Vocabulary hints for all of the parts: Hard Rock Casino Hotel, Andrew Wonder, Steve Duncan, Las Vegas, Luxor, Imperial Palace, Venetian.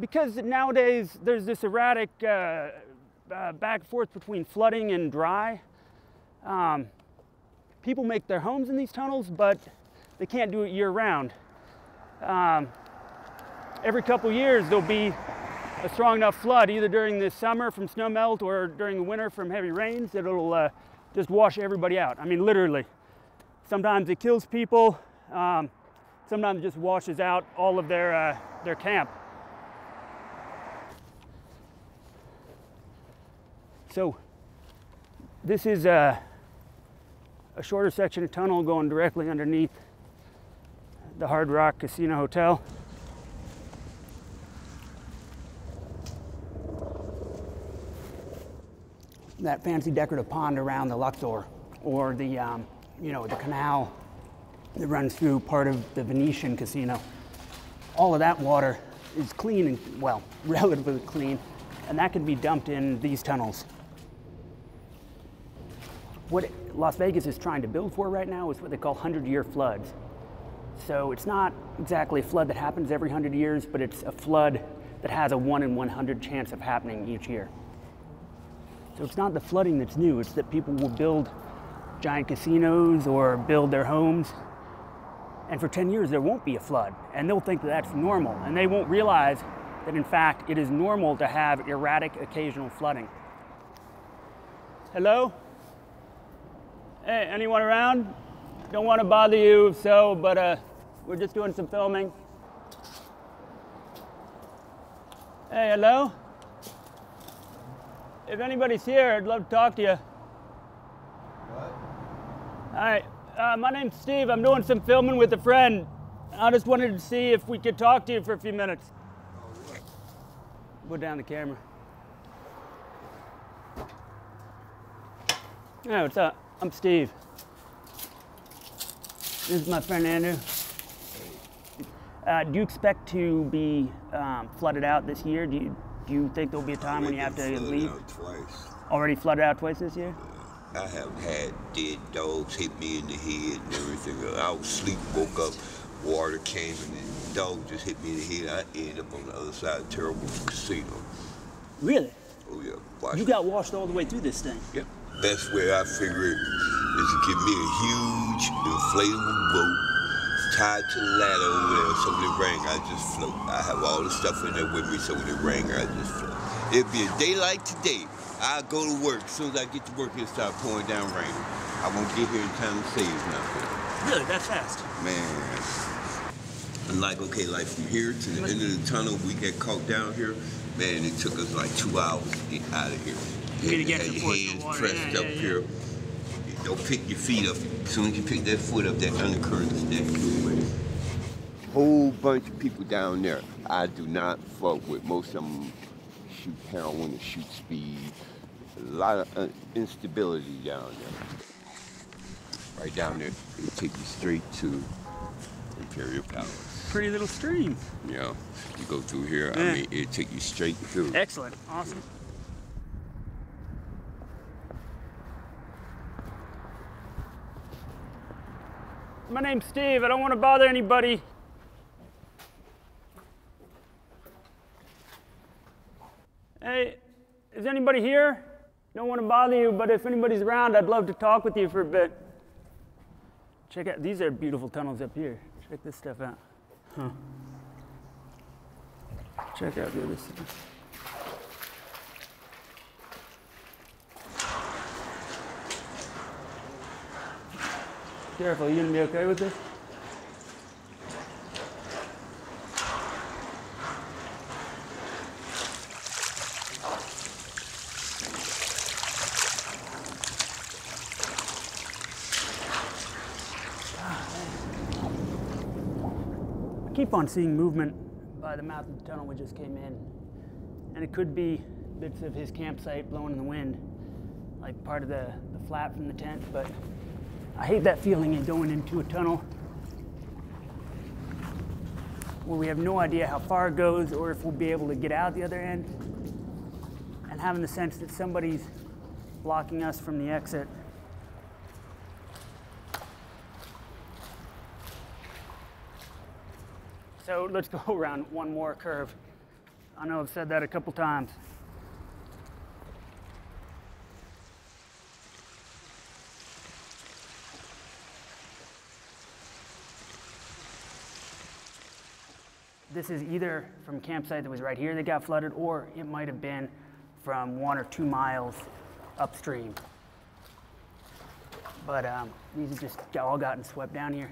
because nowadays there's this erratic back and forth between flooding and dry, people make their homes in these tunnels, but they can't do it year round. Every couple years there'll be a strong enough flood, either during the summer from snow melt or during the winter from heavy rains, that it'll just wash everybody out. I mean, literally. Sometimes it kills people, sometimes it just washes out all of their camp. So this is a shorter section of tunnel going directly underneath the Hard Rock Casino Hotel. That fancy decorative pond around the Luxor, or the, you know, the canal that runs through part of the Venetian casino. All of that water is clean and, well, relatively clean, and that can be dumped in these tunnels. What Las Vegas is trying to build for right now is what they call 100-year floods. So it's not exactly a flood that happens every 100 years, but it's a flood that has a 1 in 100 chance of happening each year. So it's not the flooding that's new, it's that people will build giant casinos or build their homes, and for 10 years there won't be a flood, and they'll think that that's normal, and they won't realize that in fact it is normal to have erratic occasional flooding. Hello? Hey, anyone around? Don't want to bother you, so, but we're just doing some filming. Hey, hello? If anybody's here, I'd love to talk to you. What? All right, my name's Steve. I'm doing some filming with a friend. I just wanted to see if we could talk to you for a few minutes. Oh, yeah. Put down the camera. Hey, what's up? I'm Steve. This is my friend Andrew. Do you expect to be flooded out this year? Do you think there'll be a time when you have to leave? Twice. Already flooded out twice this year? I have had dead dogs hit me in the head and everything. I was asleep, woke up, water came, and the dog just hit me in the head. I ended up on the other side of the terrible casino. Really? Oh, yeah. You got washed all the way through this thing? Yep. Yeah. That's where I figured is to give me a huge inflatable boat tied to the ladder over there, so when it rains, I just float. I have all the stuff in there with me, so when it rains, I just float. It'd be a day like today. I'll go to work. As soon as I get to work, it'll start pouring down rain. I won't get here in time to save nothing. Really, that fast? Man. And like from here to the end of the tunnel, we got caught down here, man, it took us like 2 hours to get out of here. You had to get your hands pressed up here. Don't pick your feet up. As soon as you pick that foot up, that undercurrent is that good. Whole bunch of people down there. I do not fuck with most of them. Shoot heroin and shoot speed. A lot of instability down there. Right down there, it'll take you straight to Imperial Palace. Pretty little stream. Yeah, you go through here. Yeah. I mean, it'll take you straight through. Excellent. Awesome. Yeah. My name's Steve. I don't want to bother anybody. Hey, is anybody here? Don't want to bother you, but if anybody's around, I'd love to talk with you for a bit. Check out, these are beautiful tunnels up here. Check this stuff out. Huh. Check out the other stuff. Careful, you gonna be okay with this? I keep on seeing movement by the mouth of the tunnel we just came in. And it could be bits of his campsite blowing in the wind, like part of the flap from the tent, but I hate that feeling in going into a tunnel where we have no idea how far it goes or if we'll be able to get out the other end, and having the sense that somebody's blocking us from the exit. So let's go around one more curve. I know I've said that a couple times. This is either from a campsite that was right here that got flooded, or it might have been from 1 or 2 miles upstream. But these have just all gotten swept down here.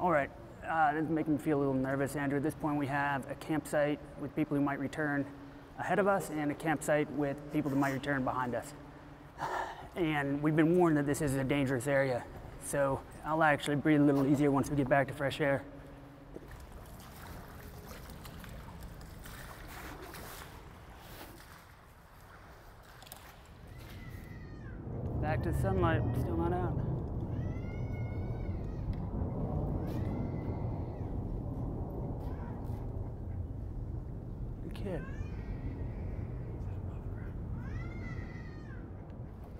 All right, this is making me feel a little nervous, Andrew. At this point, we have a campsite with people who might return ahead of us and a campsite with people that might return behind us. And we've been warned that this is a dangerous area. So I'll actually breathe a little easier once we get back to fresh air. Back to the sunlight, still not out. Good kid.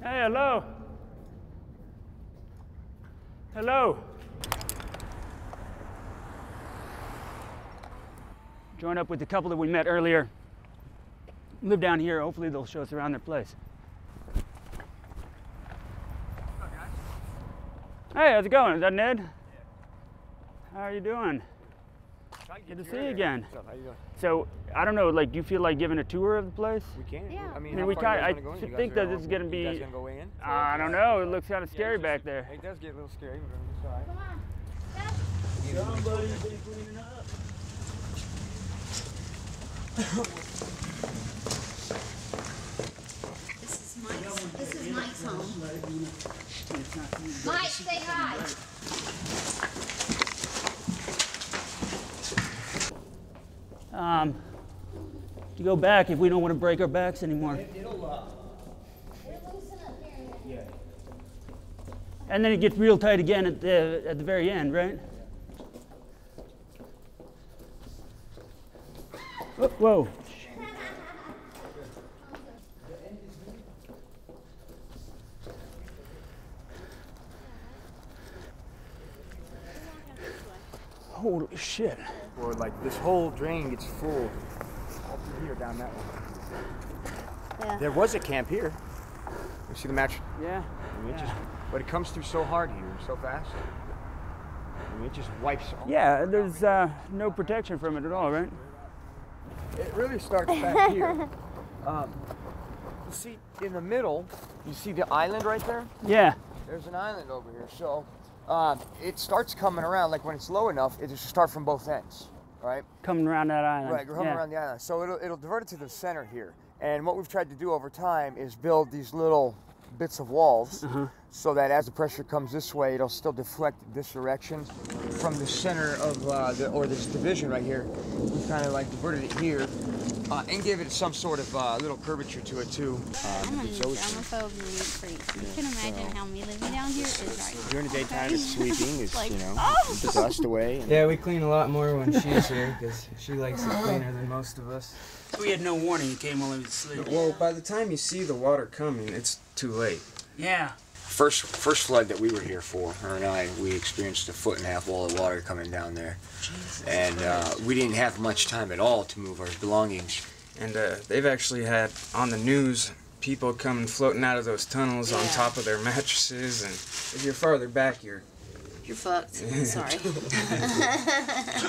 Hey, hello. Hello. Join up with the couple that we met earlier. Live down here. Hopefully they'll show us around their place. Hey, how's it going? Is that Ned? Yeah. How are you doing? Good to see you again. What's up? How you doing? So, I don't know, like, do you feel like giving a tour of the place? We can. Yeah. I mean we kind of think that this is going to be... You guys going to go in? I don't know. It looks kind of scary back there. It does get a little scary, but it's all right. Come on. Somebody's been cleaning up. This is Mike's home. Mike, say hi. To go back if we don't want to break our backs anymore. It'll loosen up here. Yeah. And then it gets real tight again at the very end, right? Yeah. Whoa. Holy shit. Or like this whole drain gets full all through here down that one. Yeah. There was a camp here. You see the match? Yeah. I mean, but it comes through so hard here, so fast. I mean, it just wipes all. Yeah, there's no protection from it at all, right? It really starts back here. You see in the middle, you see the island right there? Yeah. There's an island over here, so. It starts coming around, like when it's low enough, it just starts from both ends, right? Coming around that island. Right, coming around the island. So it'll divert it to the center here. And what we've tried to do over time is build these little bits of walls so that as the pressure comes this way, it'll still deflect this direction from the center of, or this division right here. We've kind of like diverted it here and gave it some sort of little curvature to it too. I'm a germaphobe and a freak. You can imagine how me living down here is right. During the daytime, it's sweeping. It's like, you know, the dust away. Yeah, we clean a lot more when she's here because she likes it cleaner than most of us. We had no warning. You came while he was asleep. Well, by the time you see the water coming, it's too late. Yeah. First flood that we were here for, her and I, we experienced a 1.5 foot wall of water coming down there. Jesus. And we didn't have much time at all to move our belongings. And they've actually had, on the news, people coming floating out of those tunnels on top of their mattresses. And if you're farther back, you're fucked. Sorry.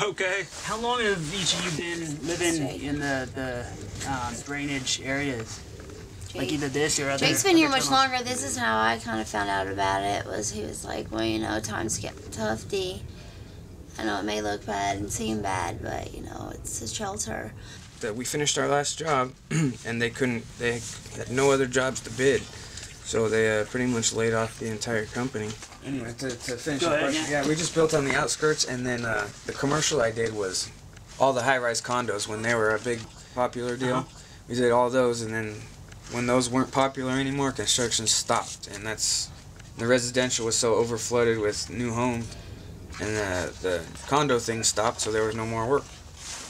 Okay. How long have each of you been living in the drainage areas? Like either this or other. Jake's been here much longer. This is how I kind of found out about it. Was he was like, well, you know, times get tough, D. I know it may look bad and seem bad, but you know, it's a shelter. That we finished our last job, and they had no other jobs to bid, so they pretty much laid off the entire company. Anyway, to finish the question, yeah, we just built on the outskirts, and then the commercial I did was all the high-rise condos when they were a big popular deal. We did all those, and then. When those weren't popular anymore, construction stopped, and that's the residential was so overflooded with new homes, and the condo thing stopped, so there was no more work.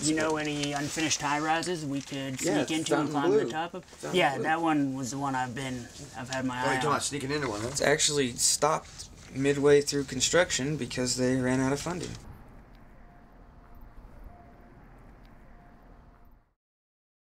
You know any unfinished high-rises we could sneak into and climb the top of? Yeah, that one was the one I've had my eye on. Oh, you're talking about sneaking into one, huh? It's actually stopped midway through construction because they ran out of funding.